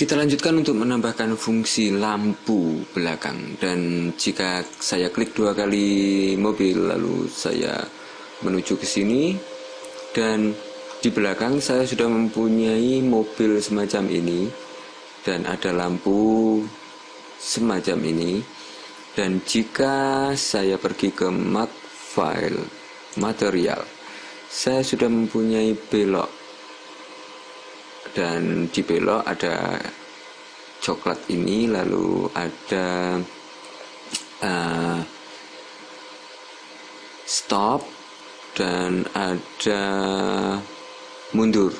Kita lanjutkan untuk menambahkan fungsi lampu belakang. Dan jika saya klik 2 kali mobil, lalu saya menuju ke sini, dan di belakang saya sudah mempunyai mobil semacam ini, dan ada lampu semacam ini. Dan jika saya pergi ke Mat File Material, saya sudah mempunyai belok. Dan di belok ada coklat ini, lalu ada stop, dan ada mundur.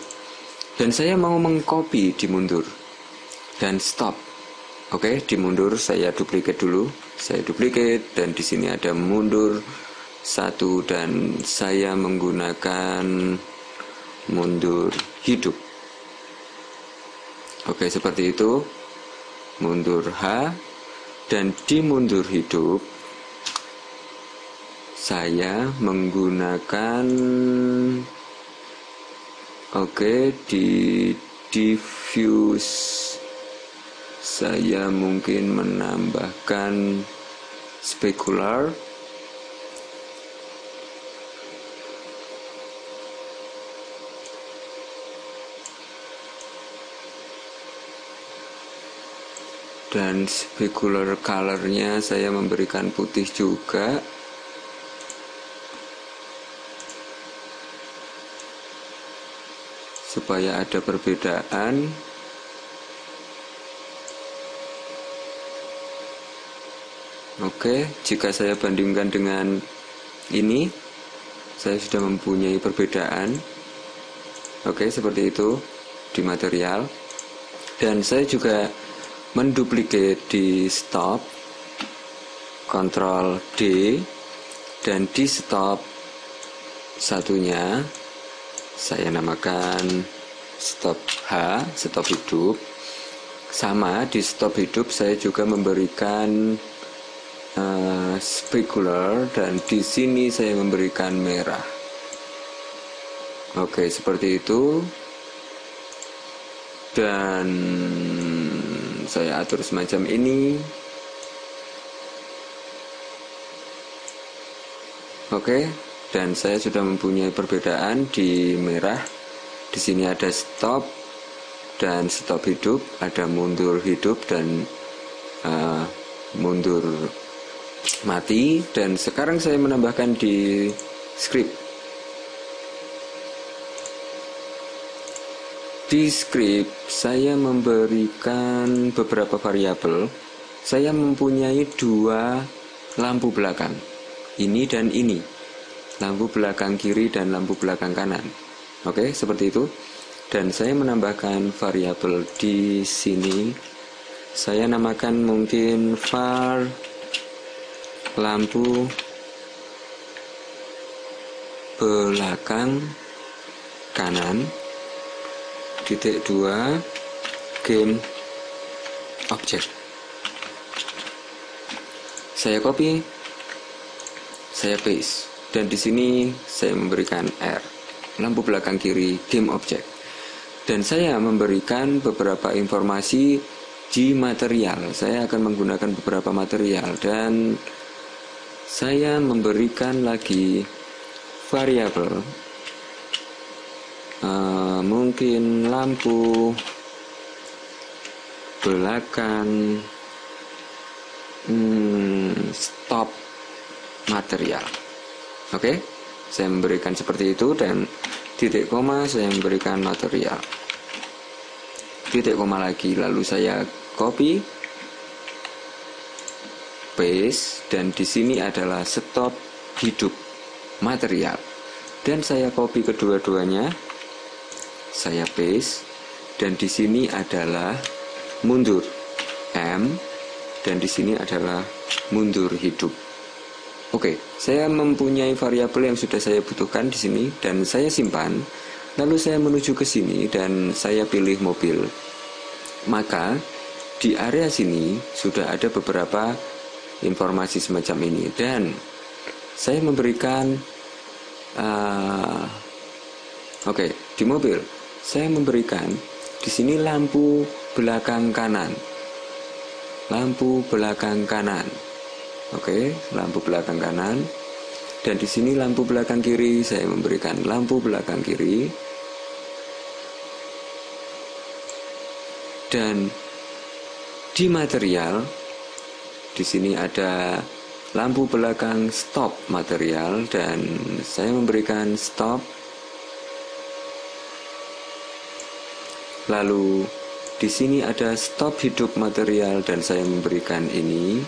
Dan saya mau mengcopy di mundur dan stop. Oke, di mundur saya duplicate dulu. Saya duplicate, dan di sini ada mundur 1, dan saya menggunakan mundur hidup. Oke, seperti itu, mundur H, dan di mundur hidup saya menggunakan, oke, di diffuse saya mungkin menambahkan specular. Dan specular color-nya saya memberikan putih juga. Supaya ada perbedaan. Oke, jika saya bandingkan dengan ini, saya sudah mempunyai perbedaan. Oke, seperti itu di material. Dan saya juga menduplikat di stop, Ctrl D, dan di stop satunya saya namakan stop H, stop hidup. Sama di stop hidup saya juga memberikan specular, dan di sini saya memberikan merah. Oke, seperti itu. Dan saya atur semacam ini. Oke, dan saya sudah mempunyai perbedaan di merah. Di sini ada stop dan stop hidup, ada mundur hidup dan mundur mati. Dan sekarang saya menambahkan di script. Di script saya memberikan beberapa variabel. Saya mempunyai 2 lampu belakang, ini dan ini, lampu belakang kiri dan lampu belakang kanan. Oke, seperti itu. Dan saya menambahkan variabel di sini. Saya namakan mungkin var lampu belakang kanan. Titik 2 game object. Saya copy, saya paste, dan di sini saya memberikan R, lampu belakang kiri game object. Dan saya memberikan beberapa informasi di material. Saya akan menggunakan beberapa material, dan saya memberikan lagi variabel. Mungkin lampu belakang stop material. Oke, saya memberikan seperti itu, dan titik koma saya memberikan material, titik koma lagi, lalu saya copy, paste, dan di sini adalah stop hidup material. Dan saya copy kedua-duanya, saya paste, dan di sini adalah mundur M, dan di sini adalah mundur hidup. Oke, saya mempunyai variabel yang sudah saya butuhkan di sini, dan saya simpan. Lalu saya menuju ke sini dan saya pilih mobil. Maka di area sini sudah ada beberapa informasi semacam ini, dan saya memberikan oke, di mobil saya memberikan di sini lampu belakang kanan. Lampu belakang kanan. Oke, lampu belakang kanan. Dan di sini lampu belakang kiri, saya memberikan lampu belakang kiri. Dan di material, di sini ada lampu belakang stop material, dan saya memberikan stop. Lalu di sini ada stop hidup material, dan saya memberikan ini.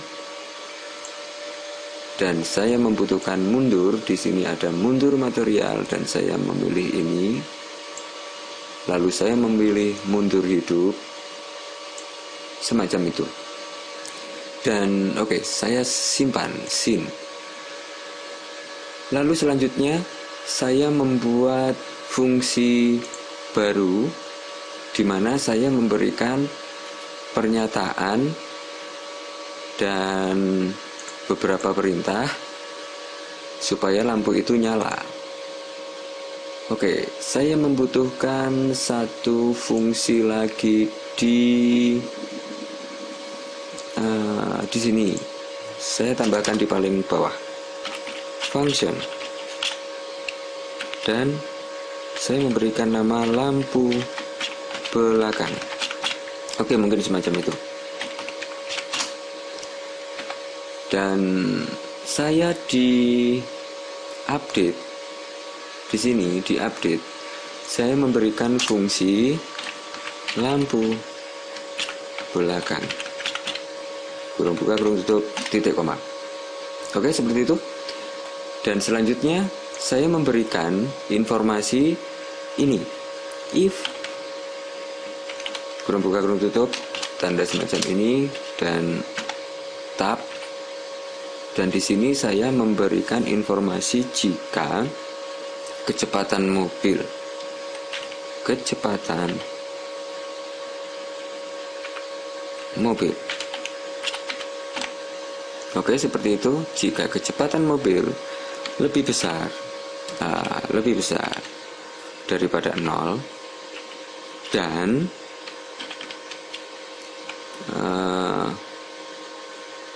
Dan saya membutuhkan mundur, di sini ada mundur material, dan saya memilih ini. Lalu saya memilih mundur hidup, semacam itu. Dan oke, saya simpan, sin. Lalu selanjutnya saya membuat fungsi baru, di mana saya memberikan pernyataan dan beberapa perintah supaya lampu itu nyala. Oke, saya membutuhkan satu fungsi lagi di sini. Saya tambahkan di paling bawah, function, dan saya memberikan nama lampu belakang. Oke, mungkin semacam itu. Dan saya di update, di sini di update saya memberikan fungsi lampu belakang, kurung buka kurung tutup titik koma. Oke, seperti itu. Dan selanjutnya saya memberikan informasi ini, if kurung buka kurung tutup tanda semacam ini dan tab. Dan di sini saya memberikan informasi jika kecepatan mobil, oke, seperti itu. Jika kecepatan mobil lebih besar daripada 0 dan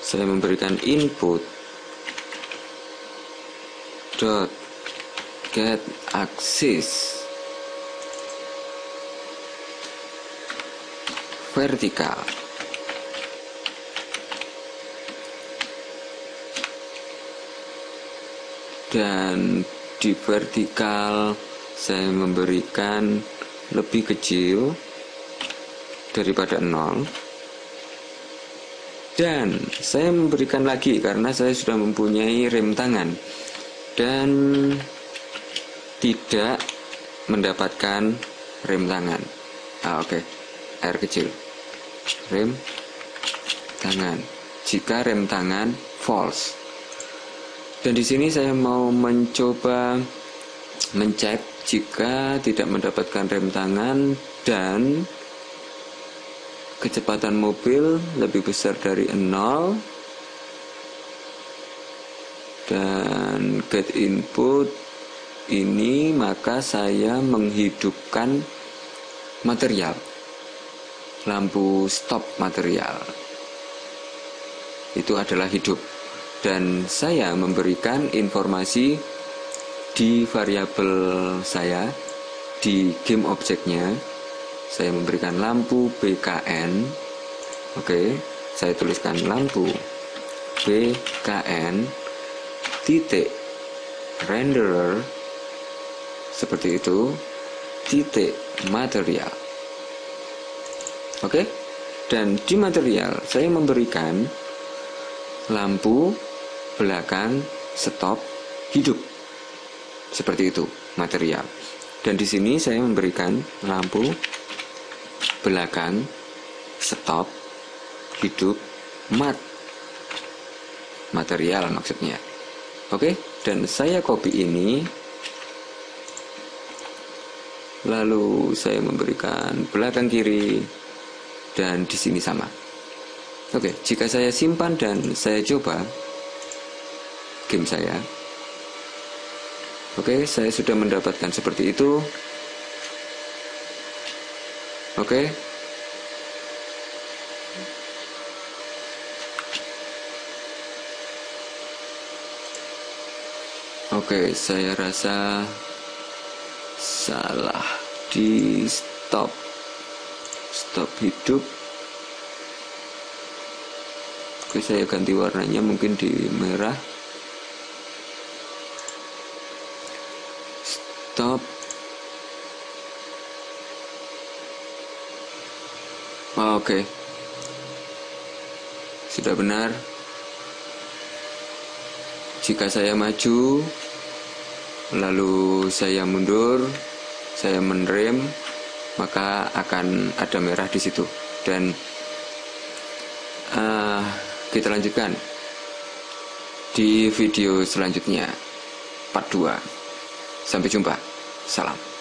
saya memberikan input dot get axis vertikal. Dan di vertikal saya memberikan lebih kecil daripada 0. Dan saya memberikan lagi karena saya sudah mempunyai rem tangan dan tidak mendapatkan rem tangan. Oke, R kecil, rem tangan. Jika rem tangan false. Dan di sini saya mau mencoba mencek jika tidak mendapatkan rem tangan dan kecepatan mobil lebih besar dari 0 dan get input ini, maka saya menghidupkan material lampu stop material itu adalah hidup, dan saya memberikan informasi di variabel saya di game objeknya. Saya memberikan lampu BKN. Oke, saya tuliskan lampu BKN titik renderer seperti itu titik material. Oke, dan di material saya memberikan lampu belakang stop hidup seperti itu material. Dan di sini saya memberikan lampu belakang stop hidup material maksudnya. Oke, dan saya copy ini lalu saya memberikan belakang kiri dan di sini sama. Oke, jika saya simpan dan saya coba game saya. Oke, saya sudah mendapatkan seperti itu. Oke, Oke, saya rasa salah di stop. Stop hidup. Oke, saya ganti warnanya mungkin di merah. Stop. Oke, sudah benar. Jika saya maju, lalu saya mundur, saya menerem, maka akan ada merah di situ. Dan kita lanjutkan di video selanjutnya, part 2. Sampai jumpa, salam.